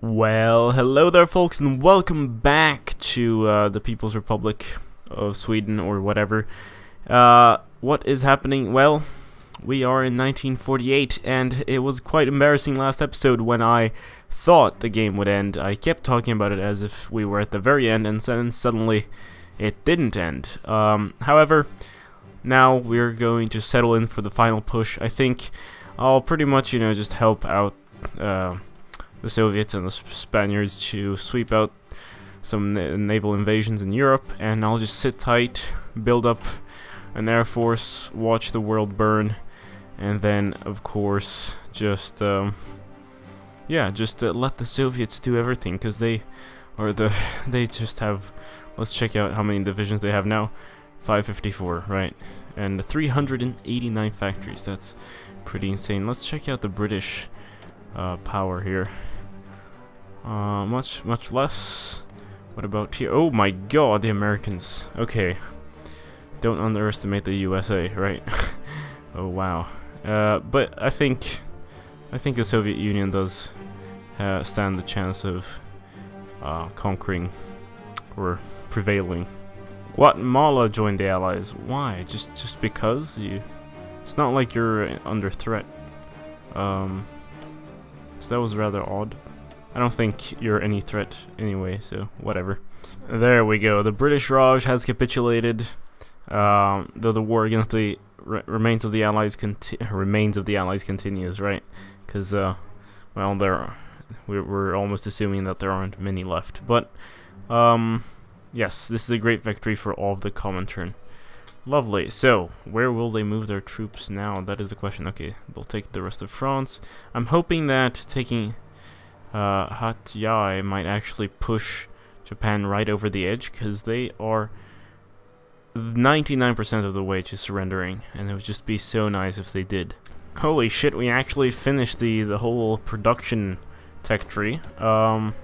Well, hello there folks, and welcome back to the People's Republic of Sweden, or whatever. What is happening? Well, we are in 1948, and it was quite embarrassing last episode when I thought the game would end. I kept talking about it as if we were at the very end, and then suddenly it didn't end. However, now we're going to settle in for the final push. I think I'll pretty much, you know, just help out the Soviets and the Spaniards to sweep out some naval invasions in Europe, and I'll just sit tight, build up an air force, watch the world burn, and then, of course, just, yeah, just let the Soviets do everything, because they just have, let's check out how many divisions they have now, 554, right, and 389 factories, that's pretty insane. Let's check out the British power here. Much less. What about here? Oh my god, the Americans. Okay. Don't underestimate the USA, right? Oh wow. But I think the Soviet Union does stand the chance of conquering or prevailing. Guatemala joined the Allies. Why? Just because you? It's not like you're under threat. So that was rather odd. I don't think you're any threat anyway, so whatever. There we go. The British Raj has capitulated, though the war against the remains of the Allies continues, right? Because well, we're almost assuming that there aren't many left. But yes, this is a great victory for all of the Comintern. Lovely. So, where will they move their troops now? That is the question. Okay, they'll take the rest of France. I'm hoping that taking Hat Yai might actually push Japan right over the edge, because they are 99% of the way to surrendering, and it would just be so nice if they did. Holy shit, we actually finished the whole production tech tree. Alright,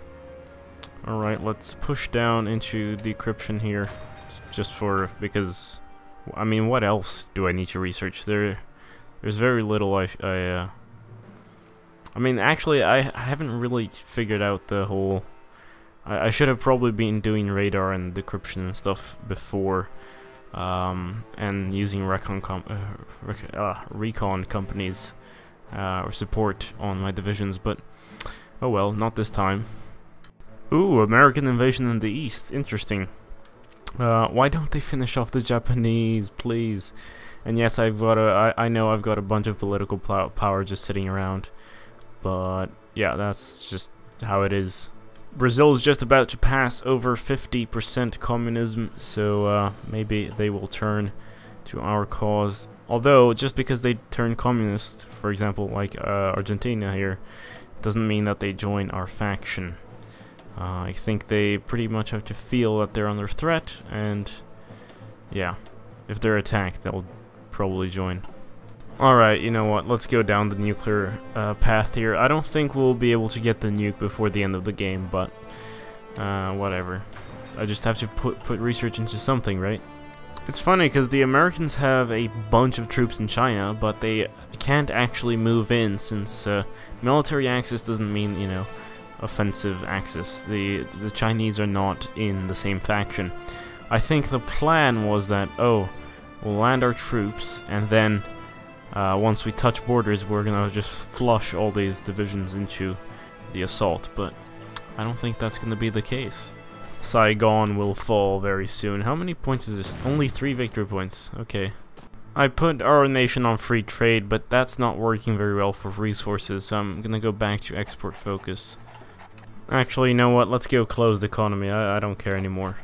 let's push down into decryption here, just for, because I mean, what else do I need to research? There's very little. I mean, actually, I haven't really figured out the whole. I should have probably been doing radar and decryption and stuff before, and using recon companies or support on my divisions. But oh well, not this time. Ooh, American invasion in the East. Interesting. Why don't they finish off the Japanese, please? And yes, I know I've got a bunch of political power just sitting around, but yeah, that's just how it is. Brazil's just about to pass over 50% communism, so maybe they will turn to our cause. Although, just because they turn communist, for example, like Argentina here, doesn't mean that they join our faction. I think they pretty much have to feel that they're under threat, and yeah, if they're attacked, they'll probably join. Alright, you know what, let's go down the nuclear path here. I don't think we'll be able to get the nuke before the end of the game, but whatever. I just have to put research into something, right? It's funny, because the Americans have a bunch of troops in China, but they can't actually move in, since military access doesn't mean, you know, offensive axis. The Chinese are not in the same faction. I think the plan was that, oh, we'll land our troops, and then once we touch borders, we're gonna just flush all these divisions into the assault, but I don't think that's gonna be the case. Saigon will fall very soon. How many points is this? Only 3 victory points. Okay. I put our nation on free trade, but that's not working very well for resources, so I'm gonna go back to export focus. Actually, you know what? Let's go close the economy. I don't care anymore.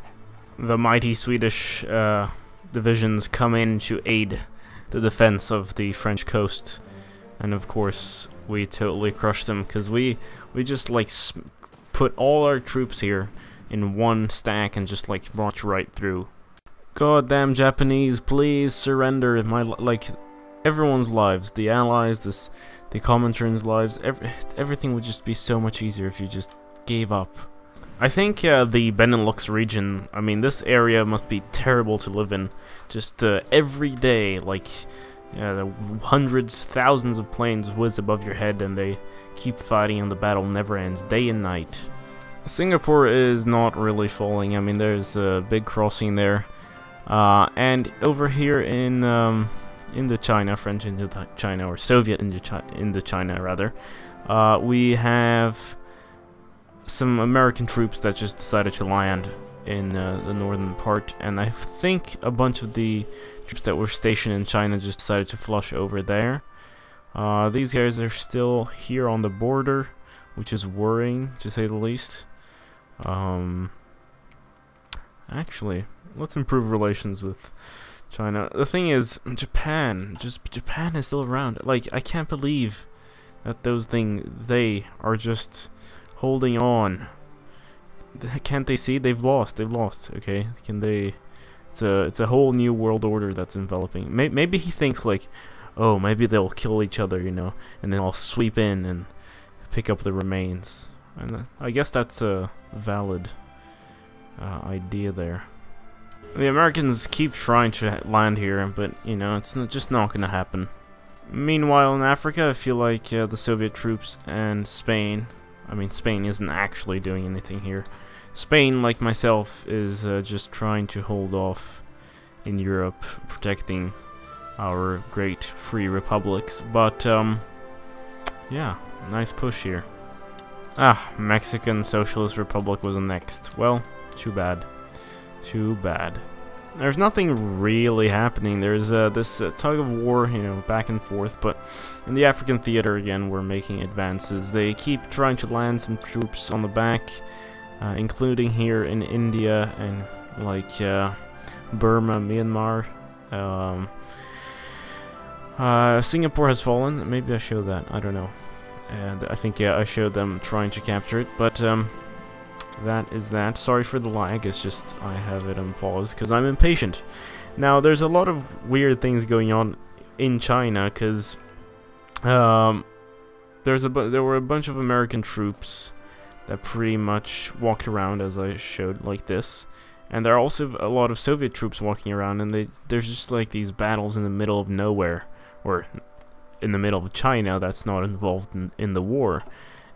The mighty Swedish divisions come in to aid the defense of the French coast, and of course we totally crush them, because we just like put all our troops here in one stack and just like march right through. Goddamn Japanese, please surrender! My like everyone's lives, the Allies, the Comintern's lives, everything would just be so much easier if you just gave up. I think the Benelux region, I mean, this area must be terrible to live in. Just every day, like, hundreds, thousands of planes whiz above your head, and they keep fighting and the battle never ends, day and night. Singapore is not really falling. I mean, there's a big crossing there. And over here in Indochina, French Indochina, or Soviet Indochina rather, we have some American troops that just decided to land in the northern part, and I think a bunch of the troops that were stationed in China just decided to flush over there. These guys are still here on the border, which is worrying, to say the least. Actually, let's improve relations with China. The thing is, Japan is still around. Like, I can't believe that they are just holding on. Can't they see? They've lost. Okay, can they? It's a whole new world order that's enveloping. Maybe he thinks like, oh, maybe they'll kill each other, you know, and then I'll sweep in and pick up the remains. And I guess that's a valid idea there. The Americans keep trying to land here, but, you know, it's just not going to happen. Meanwhile, in Africa, I feel like the Soviet troops and Spain... I mean, Spain isn't actually doing anything here. Spain, like myself, is just trying to hold off in Europe, protecting our great free republics. But, yeah, nice push here. Ah, Mexican Socialist Republic was next. Well, too bad. Too bad. There's nothing really happening. There's this tug of war, you know, back and forth, but in the African theater again, we're making advances. They keep trying to land some troops on the back, including here in India and, like, Burma, Myanmar. Singapore has fallen. Maybe I showed that. I don't know. And I think, yeah, I showed them trying to capture it, but, that is that. Sorry for the lag, it's just I have it on pause because I'm impatient. Now, there's a lot of weird things going on in China because there were a bunch of American troops that pretty much walked around, as I showed, like this. And there are also a lot of Soviet troops walking around, and there's just like these battles in the middle of nowhere, or in the middle of China that's not involved in the war.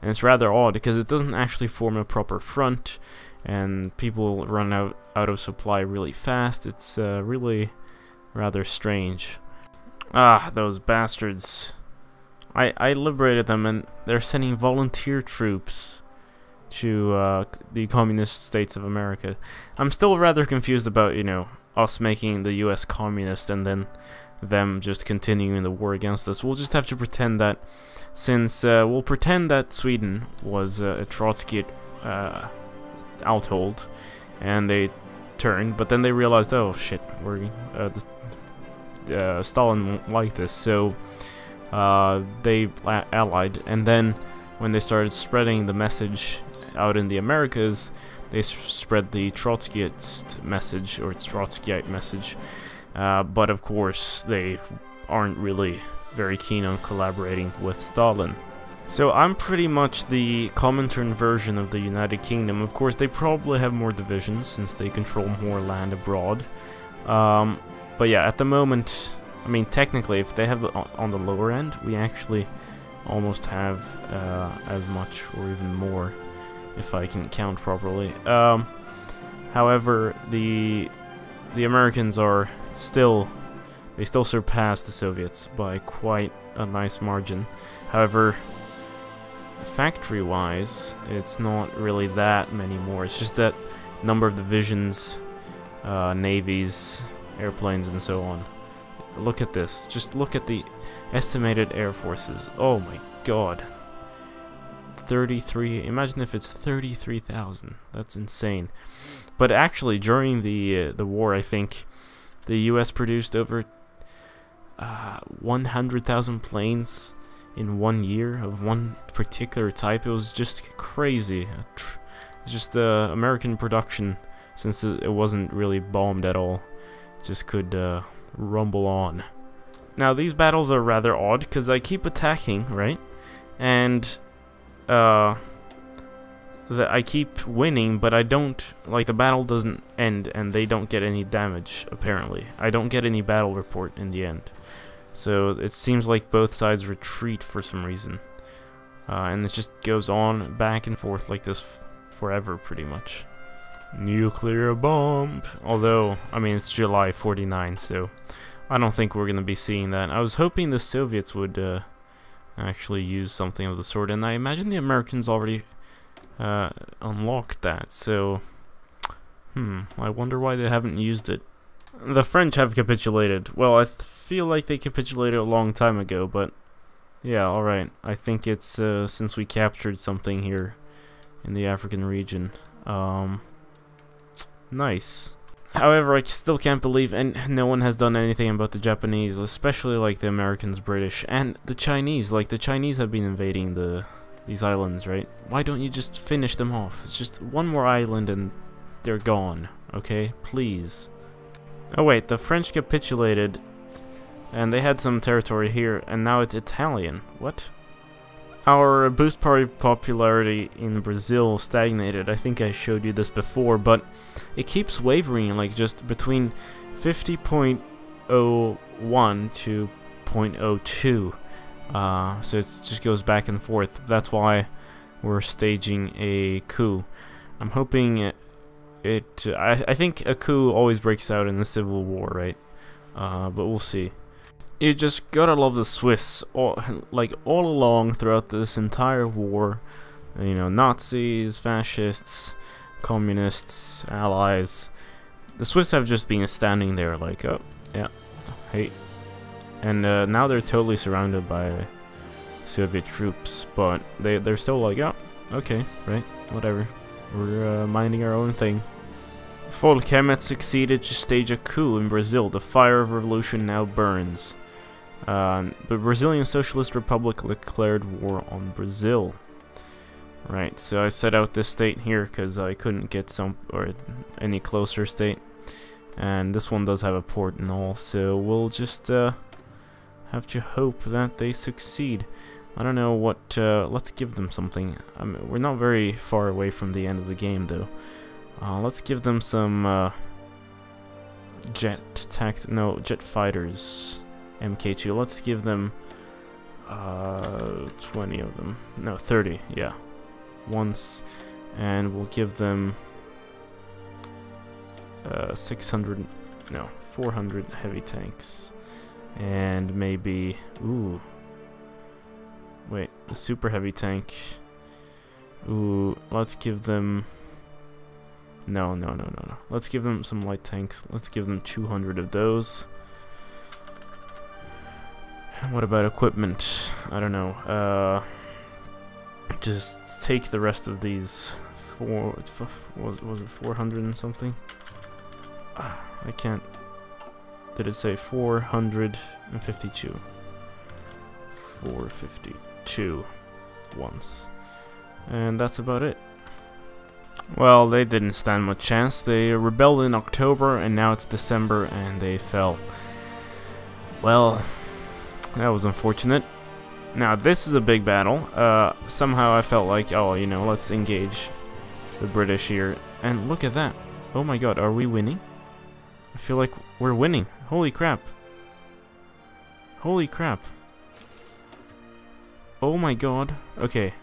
And it's rather odd because it doesn't actually form a proper front, and people run out of supply really fast. It's really rather strange. Ah, those bastards. I liberated them, and they're sending volunteer troops to the communist states of America. I'm still rather confused about, you know, us making the US communist and then them just continuing the war against us. We'll just have to pretend that, since we'll pretend that Sweden was a Trotsky outhold, and they turned, but then they realized, oh shit, we're Stalin won't like this, so they allied. And then when they started spreading the message out in the Americas, they spread the Trotskyist message, or Trotskyite message. But of course, they aren't really very keen on collaborating with Stalin. So I'm pretty much the Comintern version of the United Kingdom. Of course, they probably have more divisions since they control more land abroad. But yeah, at the moment, I mean, technically, if they have on the lower end, we actually almost have as much or even more, if I can count properly. However, the Americans are still, they still surpass the Soviets by quite a nice margin. However, factory-wise, it's not really that many more. It's just that number of divisions, navies, airplanes, and so on. Look at this. Just look at the estimated air forces. Oh my god. 33. Imagine if it's 33,000. That's insane. But actually, during the war, I think the U.S. produced over 100,000 planes in 1 year of one particular type. It was just crazy. Just American production, since it wasn't really bombed at all, just could rumble on. Now, these battles are rather odd because I keep attacking, right? And I keep winning, but I don't, like, the battle doesn't end and they don't get any damage, apparently. I don't get any battle report in the end. So it seems like both sides retreat for some reason. And this just goes on back and forth like this forever, pretty much. Nuclear bomb. Although, I mean, it's July 49, so I don't think we're going to be seeing that. I was hoping the Soviets would actually use something of the sort, and I imagine the Americans already unlocked that, so I wonder why they haven't used it. The French have capitulated. Well, I feel like they capitulated a long time ago, but yeah, alright. I think it's since we captured something here in the African region. Nice. However, I still can't believe no one has done anything about the Japanese, especially like the Americans, British, and the Chinese. Like, the Chinese have been invading these islands, right? Why don't you just finish them off? It's just one more island and they're gone, okay? Please. Oh wait, the French capitulated and they had some territory here, and now it's Italian. What? Our Boost Party popularity in Brazil stagnated. I think I showed you this before, but it keeps wavering, like just between 50.01 to 0.02. So it just goes back and forth. That's why we're staging a coup. I'm hoping I think a coup always breaks out in the Civil War, right? But we'll see. You just gotta love the Swiss, all along throughout this entire war. You know, Nazis, fascists, communists, allies. The Swiss have just been standing there like, oh, yeah, hey. And now they're totally surrounded by Soviet troops, but they're still like, oh, okay, right, whatever. We're minding our own thing. Folkhemmet succeeded to stage a coup in Brazil. The fire of revolution now burns. The Brazilian Socialist Republic declared war on Brazil. Right, so I set out this state here because I couldn't get any closer state. And this one does have a port and all, so we'll just have to hope that they succeed. I don't know what, let's give them something. I mean, we're not very far away from the end of the game, though. Let's give them some jet fighters, MK2. Let's give them 20 of them. No, 30. Yeah, once, and we'll give them 600. No, 400 heavy tanks, and maybe wait, a super heavy tank. Ooh, let's give them. No. Let's give them some light tanks. Let's give them 200 of those. What about equipment? I don't know. Just take the rest of these. Was it 400 and something? I can't. Did it say 452? 452 once. And that's about it. Well, they didn't stand much chance. They rebelled in October, and now it's December, and they fell. Well, that was unfortunate. Now, this is a big battle. Somehow I felt like, oh, you know, let's engage the British here. And look at that. Oh my god, are we winning? I feel like we're winning. Holy crap. Holy crap. Oh my god. Okay.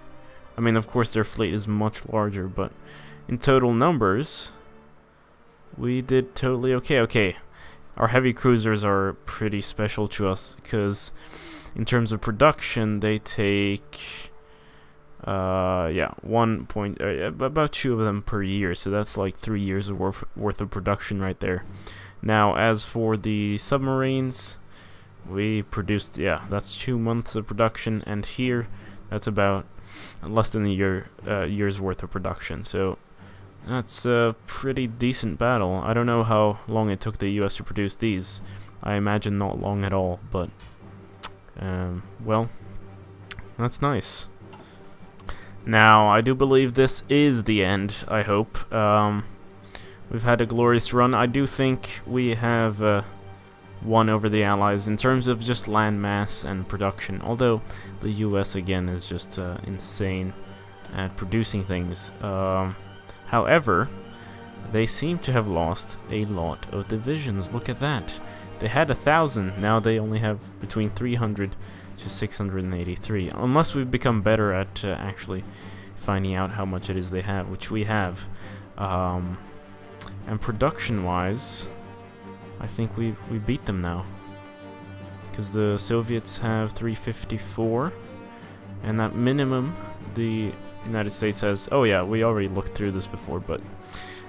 I mean, of course, their fleet is much larger, but in total numbers, we did totally okay. Okay, our heavy cruisers are pretty special to us, because in terms of production, they take, yeah, about 2 of them per year, so that's like 3 years of worth of production right there. Now, as for the submarines, we produced, yeah, that's 2 months of production, and here, that's about less than a year's worth of production. So that's a pretty decent battle. I don't know how long it took the US to produce these. I imagine not long at all, but well, that's nice. Now, I do believe this is the end, I hope. We've had a glorious run. I do think we have won over the Allies in terms of just land mass and production, although the US again is just insane at producing things. However, they seem to have lost a lot of divisions. Look at that. They had 1,000, now they only have between 300 to 683, unless we've become better at actually finding out how much it is they have, which we have. And production-wise, I think we beat them now, because the Soviets have 354, and that minimum the United States has. Oh yeah, we already looked through this before, but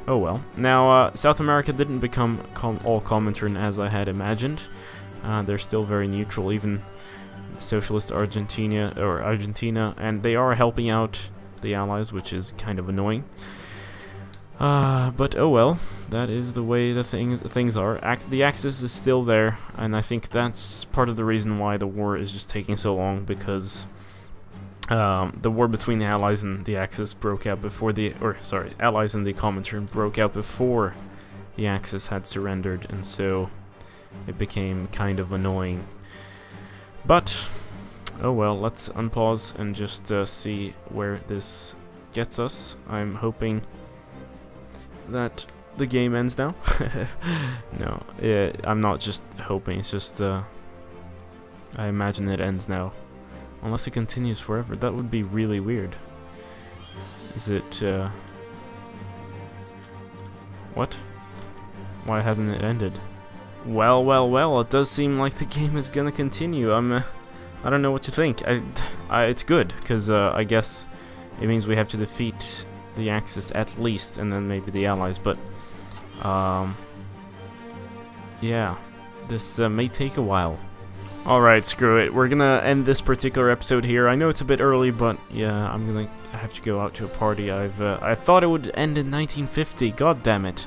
oh well. Now, South America didn't become all Comintern as I had imagined. They're still very neutral, even socialist Argentina, and they are helping out the Allies, which is kind of annoying. But oh well, that is the way the things are. The Axis is still there, and I think that's part of the reason why the war is just taking so long, because the war between the Allies and the Axis broke out before the, or sorry, Allies and the Comintern broke out before the Axis had surrendered, and so it became kind of annoying. But oh well, let's unpause and just see where this gets us. I'm hoping that the game ends now. No, I'm not just hoping, it's just I imagine it ends now. Unless it continues forever, that would be really weird. Is it, what? Why hasn't it ended? Well, well, well, it does seem like the game is gonna continue. I don't know what you think. It's good, because I guess it means we have to defeat the Axis at least, and then maybe the Allies, but, yeah, this may take a while. Alright, screw it. We're gonna end this particular episode here. I know it's a bit early, but yeah, I'm gonna have to go out to a party. I thought it would end in 1950. God damn it.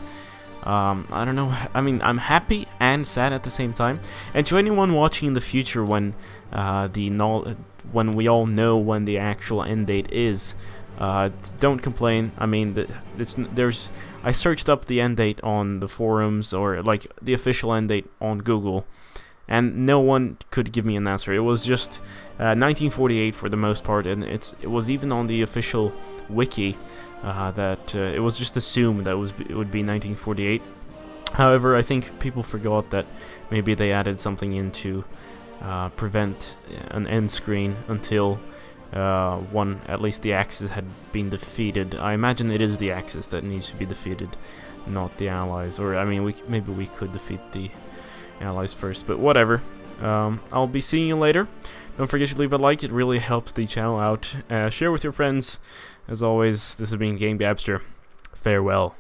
I don't know. I mean, I'm happy and sad at the same time. And to anyone watching in the future, when when we all know when the actual end date is, don't complain. I mean, I searched up the end date on the forums, or like the official end date on Google, and no one could give me an answer. It was just 1948 for the most part, and it was even on the official wiki that it was just assumed that it would be 1948. However, I think people forgot that maybe they added something in to prevent an end screen until at least the Axis had been defeated. I imagine it is the Axis that needs to be defeated, not the Allies. Or I mean, maybe we could defeat the Allies first, but whatever. I'll be seeing you later. Don't forget to leave a like, it really helps the channel out. Share with your friends. As always, this has been Game Gabster. Farewell.